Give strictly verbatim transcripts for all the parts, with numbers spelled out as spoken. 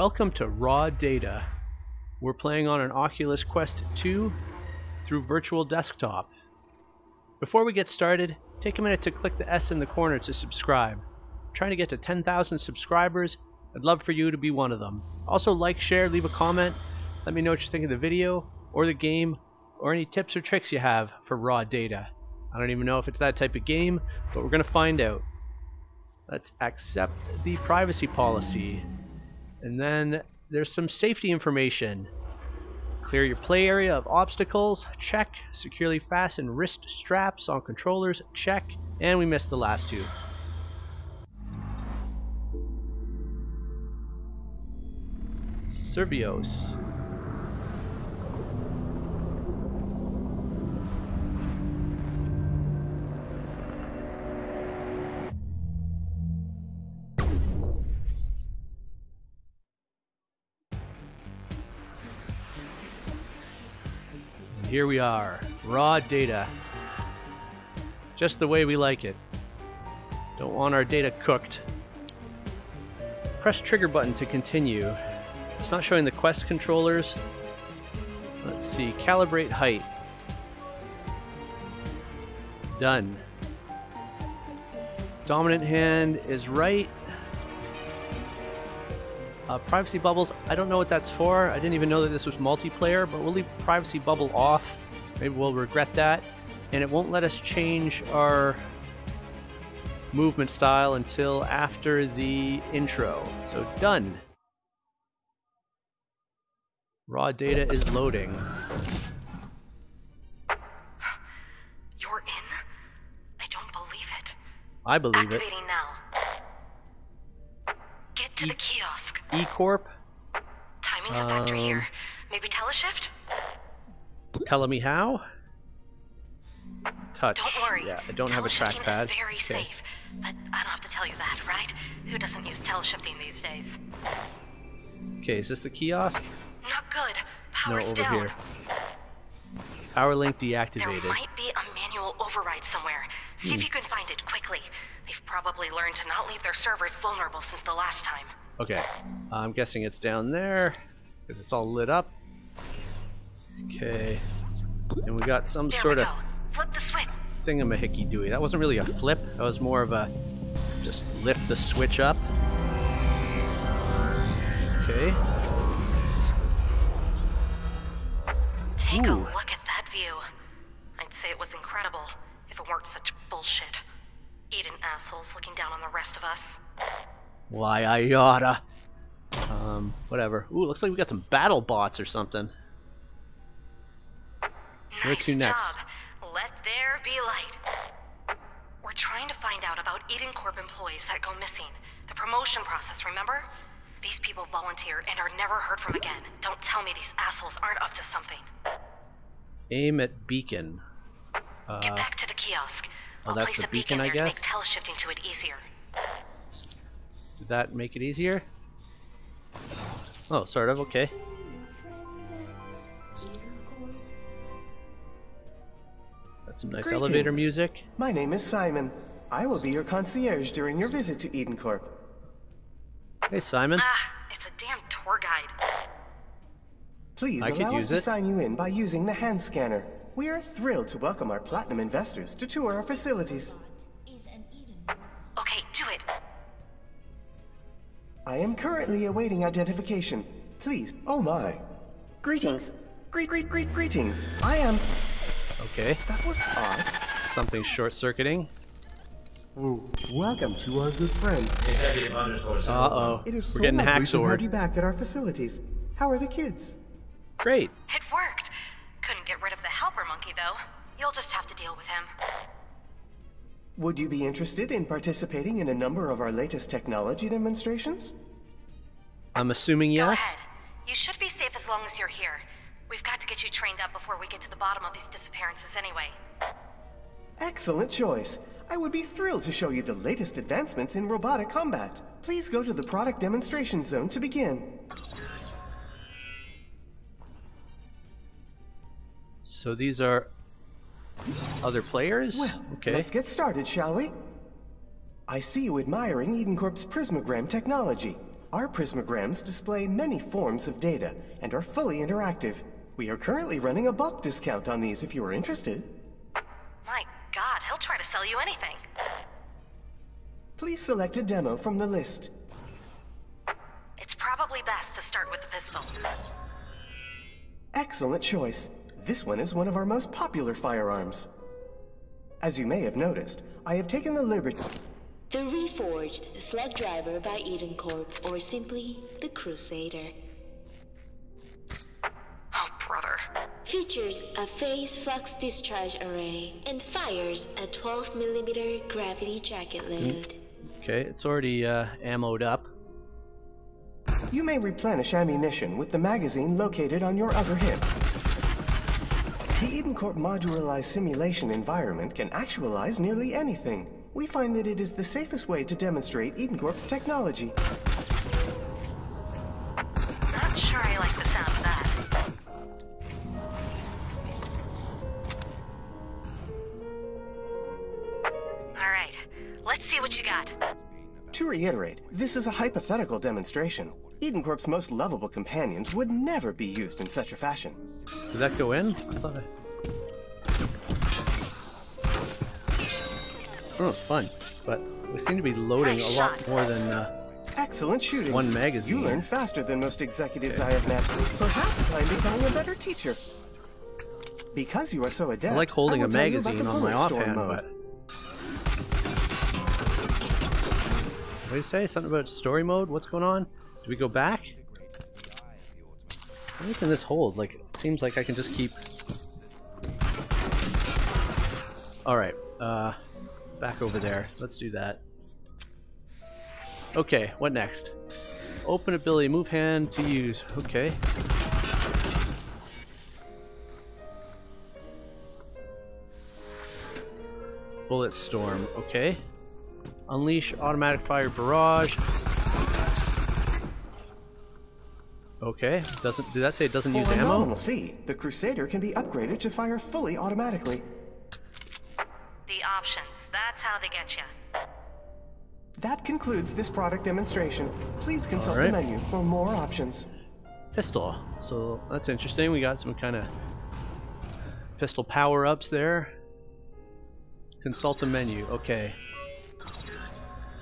Welcome to Raw Data. We're playing on an Oculus Quest two through Virtual Desktop. Before we get started, take a minute to click the S in the corner to subscribe. I'm trying to get to ten thousand subscribers. I'd love for you to be one of them. Also like, share, leave a comment. Let me know what you think of the video or the game or any tips or tricks you have for Raw Data. I don't even know if it's that type of game, but we're going to find out. Let's accept the privacy policy. And then there's some safety information. Clear your play area of obstacles, check. Securely fasten wrist straps on controllers, check. And we missed the last two. Servios. Here we are, raw data, just the way we like it. Don't want our data cooked. Press trigger button to continue. It's not showing the Quest controllers. Let's see, calibrate height. Done. Dominant hand is right. Uh, privacy bubbles, I don't know what that's for. I didn't even know that this was multiplayer, but we'll leave privacy bubble off. Maybe we'll regret that. And it won't let us change our movement style until after the intro. So done. Raw data is loading. You're in? I don't believe it. I believe it. Activating now. Get to the kiosk. E Corp. Timing's a factor um, here. Maybe teleshift? Telling me how? Touch. Don't worry. Yeah, I don't have a trackpad. Is very okay. Safe, but I don't have to tell you that, right? Who doesn't use teleshifting these days? Okay, is this the kiosk? Not good. Power's no, over down. Here. Power link deactivated. There might be a manual override somewhere. See mm. if you can find it quickly. They've probably learned to not leave their servers vulnerable since the last time. Okay, I'm guessing it's down there because it's all lit up. Okay, and we got some there sort of flip the switch thingamahickey dooey. That wasn't really a flip. That was more of a just lift the switch up. Okay. Take Ooh. a look at that view. I'd say it was incredible if it weren't such bullshit. Eden assholes looking down on the rest of us. Why I oughta. Um, whatever. Ooh, looks like we got some battle bots or something. Nice Where to next? Job. Let there be light. We're trying to find out about Eden Corp employees that go missing. The promotion process, remember? These people volunteer and are never heard from again. Don't tell me these assholes aren't up to something. Aim at beacon. Uh, Get back to the kiosk. Oh, I'll that's place the a beacon, beacon I guess. To make teleshifting to it easier. Did that make it easier? Oh, sort of, okay. That's some nice Greetings. elevator music. My name is Simon. I will be your concierge during your visit to Eden Corp. Hey, Simon. Ah, it's a damn tour guide. Please I allow us to it. sign you in by using the hand scanner. We are thrilled to welcome our platinum investors to tour our facilities. Okay, do it. I am currently awaiting identification. Please. Oh my. Greetings. Greet, greet, greet, greetings. I am. Okay. That was odd. Something's short-circuiting. Welcome to our good friend. Uh-oh. It is so We're getting hack sword. Have you back at our facilities. How are the kids? Great. It worked. Couldn't get rid of the helper monkey though. You'll just have to deal with him. Would you be interested in participating in a number of our latest technology demonstrations? I'm assuming yes. Go ahead. You should be safe as long as you're here. We've got to get you trained up before we get to the bottom of these disappearances anyway. Excellent choice. I would be thrilled to show you the latest advancements in robotic combat. Please go to the product demonstration zone to begin. So these are... other players? Well, okay. Let's get started, shall we? I see you admiring Eden Corp's Prismagram technology. Our prismograms display many forms of data and are fully interactive. We are currently running a bulk discount on these if you are interested. My God, he'll try to sell you anything. Please select a demo from the list. It's probably best to start with the pistol. Excellent choice. This one is one of our most popular firearms. As you may have noticed, I have taken the liberty... The Reforged Slug Driver by Eden Corp, or simply, the Crusader. Oh, brother. Features a Phase Flux Discharge Array, and fires a twelve millimeter gravity jacket load. Okay, it's already uh, ammoed up. You may replenish ammunition with the magazine located on your other hip. The Eden Corp modularized simulation environment can actualize nearly anything. We find that it is the safest way to demonstrate Eden Corp's technology. Not sure I like the sound of that. All right, let's see what you got. To reiterate, this is a hypothetical demonstration. Eden Corp's most lovable companions would never be used in such a fashion. Did that go in? I thought I... Oh, fun. But we seem to be loading nice a lot shot. more than uh, excellent shooting. One magazine. You learn faster than most executives okay. I have met. Perhaps I'm becoming a better teacher. Because you are so adept. I like holding I a magazine on my offhand, but. What do you say? Something about story mode? What's going on? Do we go back? What can this hold? Like, it seems like I can just keep. All right. Uh. Back over there. Let's do that. Okay, what next? Open ability, move hand to use. Okay. Bullet storm. Okay. Unleash automatic fire barrage. Okay. Doesn't did that say it doesn't use ammo? For a nominal fee, the Crusader can be upgraded to fire fully automatically. The options. That's how they get you. That concludes this product demonstration. Please consult right. the menu for more options. Pistol. So that's interesting. We got some kind of pistol power-ups there. Consult the menu. Okay.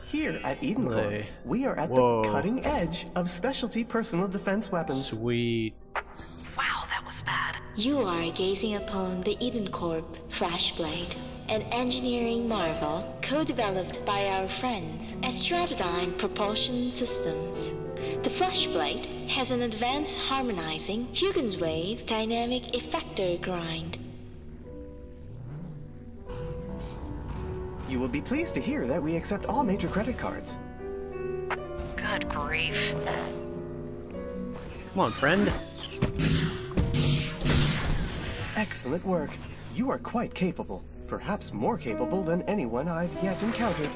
Here at Eden Corp, we are at Whoa. the cutting edge of specialty personal defense weapons. Sweet. Wow, that was bad. You are gazing upon the Eden Corp Flash Blade. An engineering marvel co-developed by our friends at Stratodyne Propulsion Systems. The Flashblade has an advanced harmonizing Huygens wave dynamic effector grind. You will be pleased to hear that we accept all major credit cards. Good grief. Come on, friend. Excellent work. You are quite capable. Perhaps more capable than anyone I've yet encountered.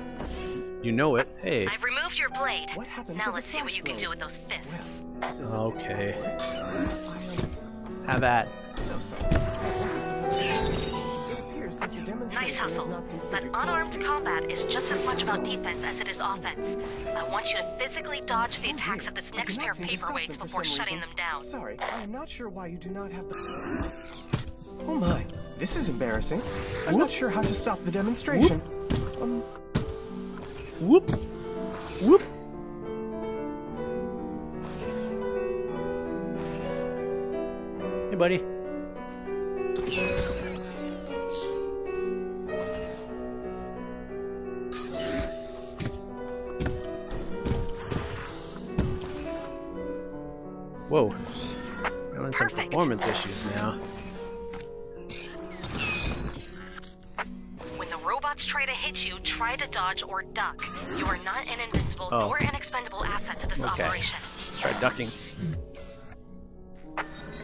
You know it. Hey. I've removed your blade. What happened now to let's the see what you blade? can do with those fists. Well, okay. Have at. So, so. Nice hustle. But unarmed combat is just as much about defense as it is offense. I want you to physically dodge the attacks of this next pair of paperweights before shutting them down. Sorry, I'm not sure why you do not have the... Oh my, this is embarrassing. I'm Whoop. not sure how to stop the demonstration. Whoop. Um. Whoop. Whoop. Hey, buddy. Whoa. We're having some performance issues now. Try to hit you, try to dodge or duck. You are not an invincible oh. nor an expendable asset to this okay. operation. Let's try ducking.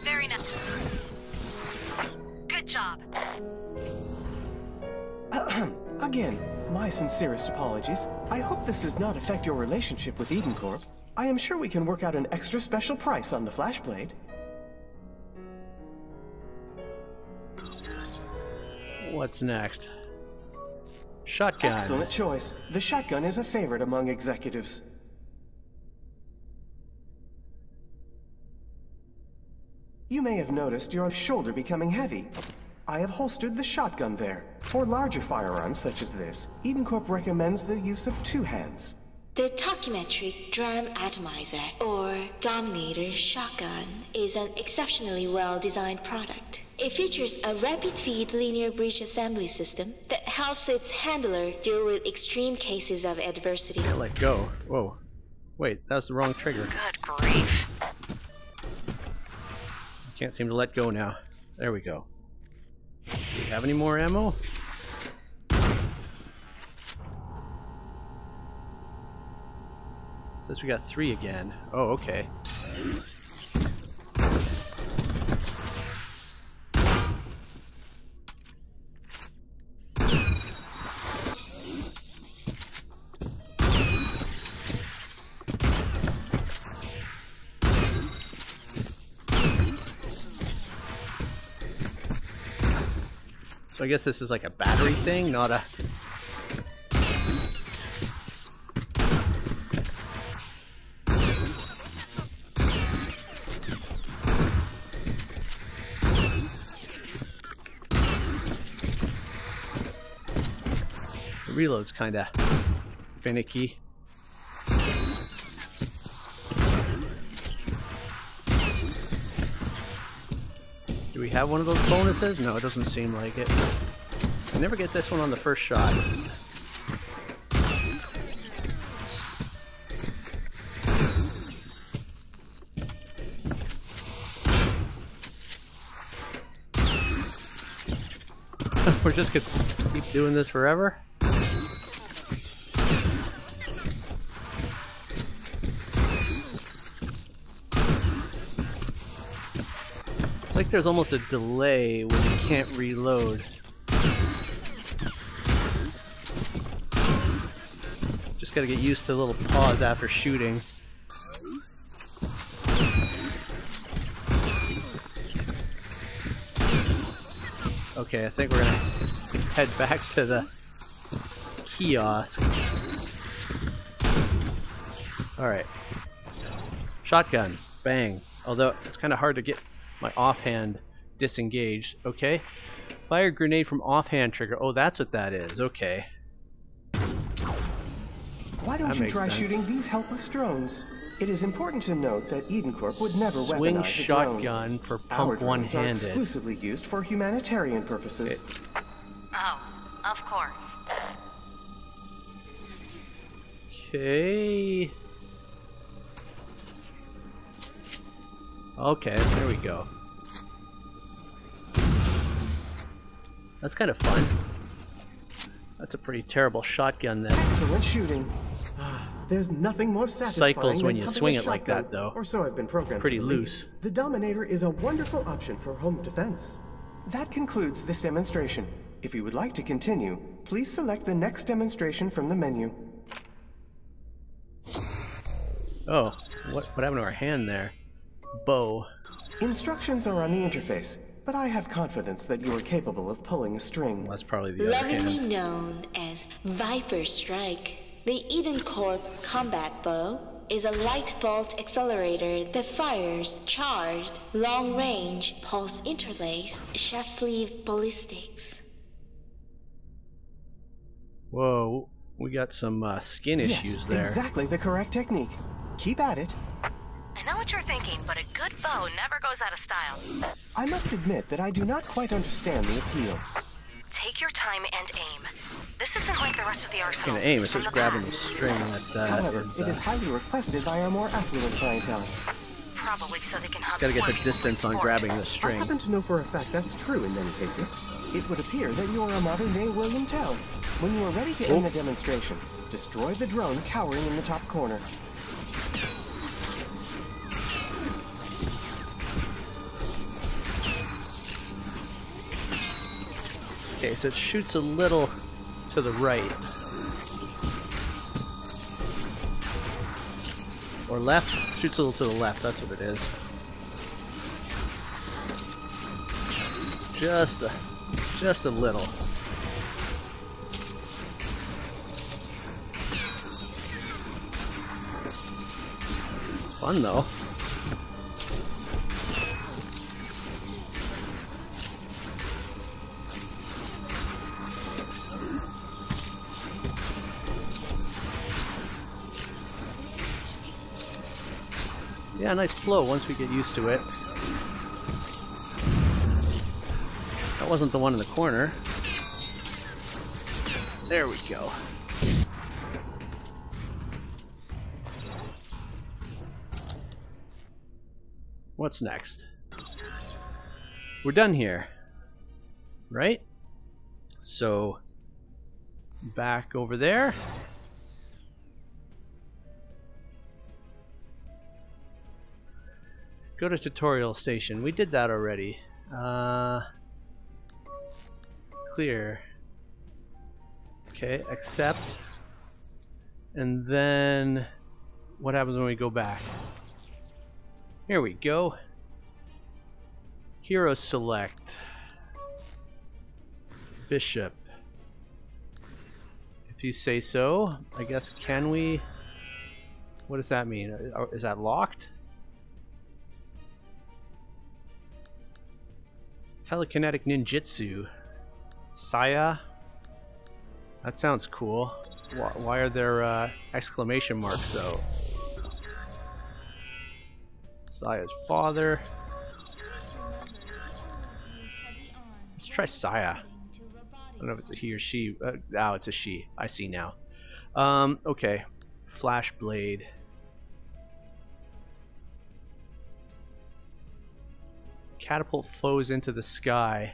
Very nice. Good job. Again, my sincerest apologies. I hope this does not affect your relationship with Eden Corp. I am sure we can work out an extra special price on the Flashblade. What's next? Shotgun. Excellent choice. The shotgun is a favorite among executives. You may have noticed your shoulder becoming heavy. I have holstered the shotgun there. For larger firearms such as this, Eden Corp recommends the use of two hands. The Tachymetric Dram Atomizer, or Dominator Shotgun, is an exceptionally well-designed product. It features a rapid-feed linear breech assembly system that helps its handler deal with extreme cases of adversity. Can't let go. Whoa. Wait, that's the wrong trigger. Good grief. Can't seem to let go now. There we go. Do we have any more ammo? Since we got three again. Oh, okay. So I guess this is like a battery thing, not a... Reload's kind of finicky. Do we have one of those bonuses? No, it doesn't seem like it. I never get this one on the first shot. We're just gonna keep doing this forever? There's almost a delay when you can't reload. Just gotta get used to a little pause after shooting. Okay, I think we're gonna head back to the kiosk. Alright. Shotgun. Bang. Although it's kind of hard to get my offhand disengaged. Okay. Fire grenade from offhand trigger. Oh, that's what that is. Okay. Why don't you try shooting these helpless drones? It is important to note that Eden Corp would never weaponize a drone. Swing shotgun for pump one-handed. Our drones are exclusively used for humanitarian purposes. Okay. Oh, of course. Okay. Okay, there we go. That's kind of fun. That's a pretty terrible shotgun then. Excellent shooting. There's nothing more satisfying Cycles when than you swing it like that though. Or so I've been programmed. Pretty loose. The Dominator is a wonderful option for home defense. That concludes this demonstration. If you would like to continue, please select the next demonstration from the menu. Oh, what what happened to our hand there? Bow. Instructions are on the interface, but I have confidence that you are capable of pulling a string. Well, that's probably the other hand. Lovingly known as Viper Strike, the Eden Corp combat bow is a light bolt accelerator that fires charged, long-range, pulse interlace, chef's sleeve ballistics. Whoa, we got some uh, skin issues yes, there. Exactly the correct technique. Keep at it. I know what you're thinking, but a good bow never goes out of style. I must admit that I do not quite understand the appeal. Take your time and aim. This isn't like the rest of the arsenal. It's aim, it's just the grabbing the string like that. However, is, uh, it is highly requested by our more affluent clientele. Probably so they can hop. Just gotta get the distance on grabbing the string. I happen to know for a fact that's true in many cases. It would appear that you are a modern-day William Tell. When you are ready to oh. aim a demonstration, destroy the drone cowering in the top corner. Okay, so it shoots a little to the right. Or left? Shoots a little to the left, that's what it is. Just a, just a little. It's fun though. yeah, nice flow once we get used to it. That wasn't the one in the corner. There we go. What's next? We're done here, right? So back over there. Go to tutorial station. We did that already. Uh, clear. Okay, accept. And then what happens when we go back? Here we go. Hero select. Bishop. If you say so. I guess, can we? What does that mean? Is that locked? Telekinetic ninjutsu. Saya. That sounds cool. Why are there uh, exclamation marks though? Saya's father. Let's try Saya. I don't know if it's a he or she. Uh, no, it's a she. I see now. Um, okay. Flash Blade. Catapult flows into the sky.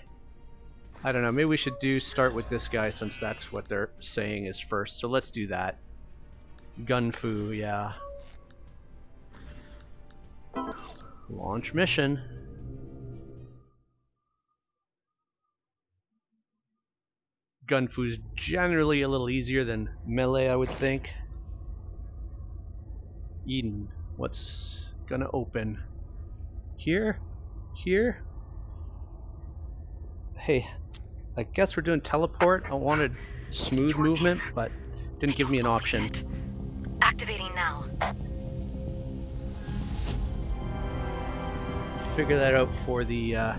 I don't know, maybe we should do start with this guy since that's what they're saying is first, so let's do that. Gunfu, yeah. Launch mission. Gunfu's generally a little easier than melee, I would think. Eden, what's gonna open? Here? Here? Hey, I guess we're doing teleport. I wanted smooth movement, but didn't give me an option. Activating now. Figure that out for the uh,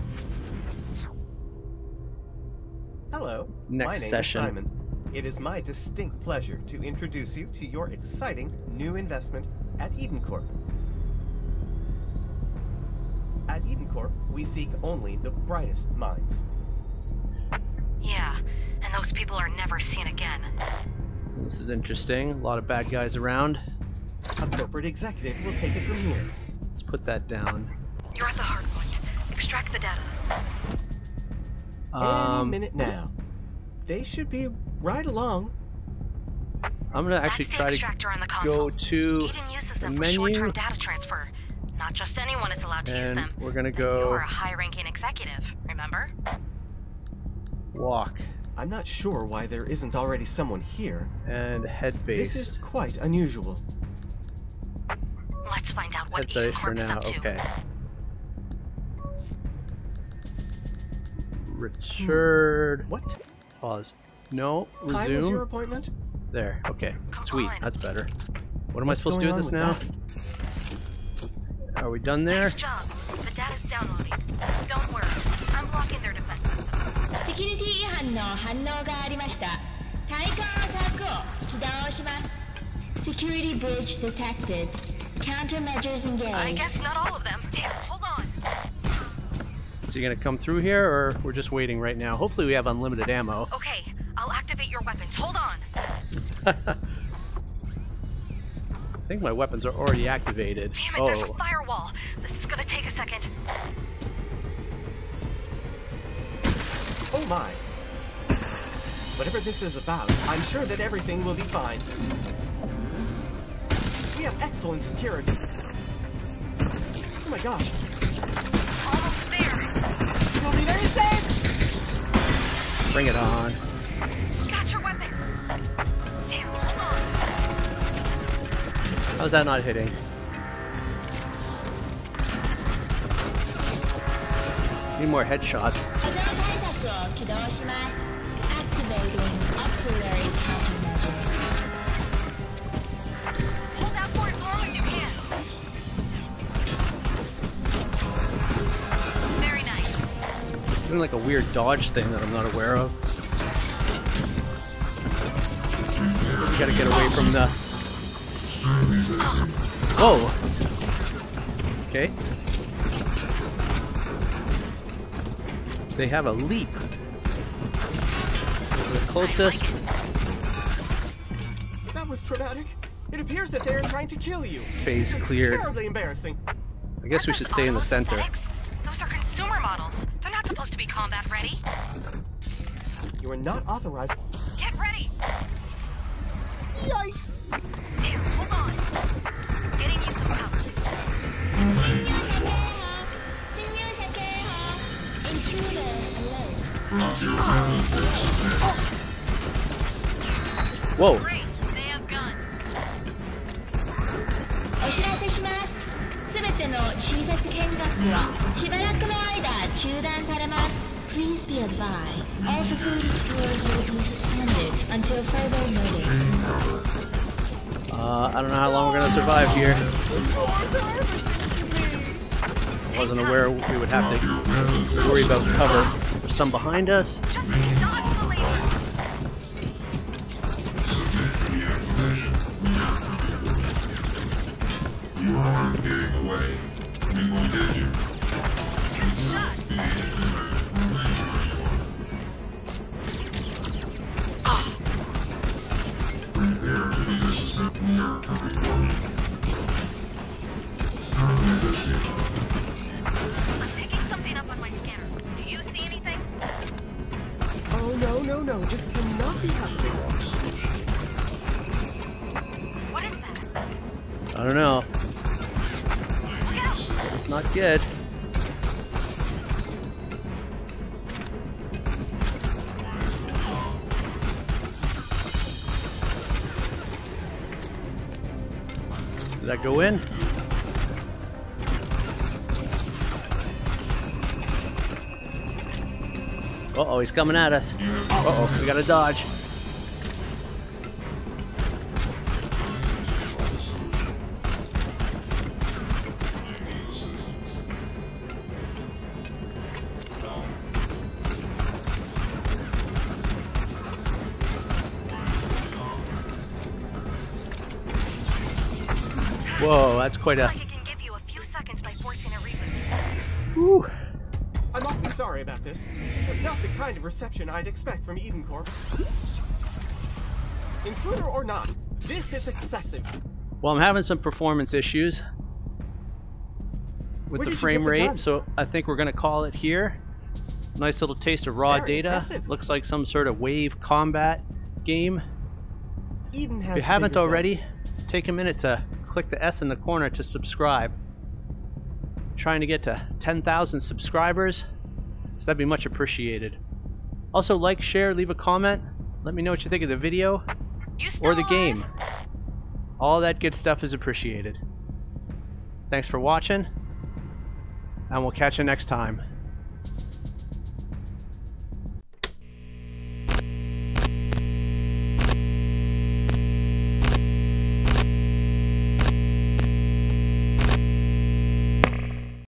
hello. Next session. My name is Simon. It is my distinct pleasure to introduce you to your exciting new investment at Eden Corp. At Eden Corp, we seek only the brightest minds. Yeah, and those people are never seen again. This is interesting. A lot of bad guys around. A corporate executive will take it from here. Let's put that down. You're at the hard point. Extract the data. Um, Any minute now. They should be right along. I'm gonna actually try to go to Eden uses them for short-term data transfer. Not just anyone is allowed to and use them. We're gonna go. You are a high-ranking executive, remember? Walk. I'm not sure why there isn't already someone here. And head base. This is quite unusual. Let's find out what Eden Corp is up to. Okay. Richard. Hmm. What? Pause. No. Resume. Hi, was your appointment? There. Okay. Come Sweet. On. That's better. What am What's I supposed to do with this with now? That? Are we done there? Nice job. The data's downloading. Don't worry. I'm blocking their defenses. Security Security breach detected. Countermeasures engaged. I guess not all of them. Damn, hold on. So you're gonna come through here, or we're just waiting right now? Hopefully we have unlimited ammo. Okay, I'll activate your weapons. Hold on. I think my weapons are already activated. Damn it, oh. There's a firewall. This is gonna take a second. Oh my. Whatever this is about, I'm sure that everything will be fine. We have excellent security. Oh my gosh. Almost there. You'll be very safe. Bring it on. Got your weapons. How is that not hitting? Need more headshots. Hold out for as long as you can. Very nice. Doing like a weird dodge thing that I'm not aware of. You gotta get away from the. Whoa! Okay. They have a leap. The closest. That was traumatic. It appears that they are trying to kill you. Phase clear. Terribly embarrassing. I guess we should stay in the center. Those are consumer models. They're not supposed to be combat ready. You are not authorized. Get ready. Yikes. Here, hold on. Getting you some cover. Whoa. Great. They have guns. Please be advised, all facilities floors will be suspended until further notice. Uh, I don't know how long we're gonna survive here. I wasn't aware we would have to worry about cover. There's some behind us. You aren't getting away. We will get you. I'm picking something up on my scanner. Do you see anything? Oh no no no! This cannot be happening. What is that? I don't know. It's not good. Did that go in? Uh-oh, he's coming at us. Uh-oh, we gotta dodge. Whoa, that's quite a... I can give you a few seconds by forcing a reboot. Woo. I'm awfully sorry about this. This is not the kind of reception I'd expect from Eden Corp. Intruder or not, this is excessive. Well, I'm having some performance issues with the frame rate, so I think we're going to call it here. Nice little taste of raw data. Looks like some sort of wave combat game. Eden has if you haven't already, take a minute to click the S in the corner to subscribe. Trying to get to ten thousand subscribers, so that'd be much appreciated. Also, like, share, leave a comment. Let me know what you think of the video or the game. All that good stuff is appreciated. Thanks for watching, and we'll catch you next time.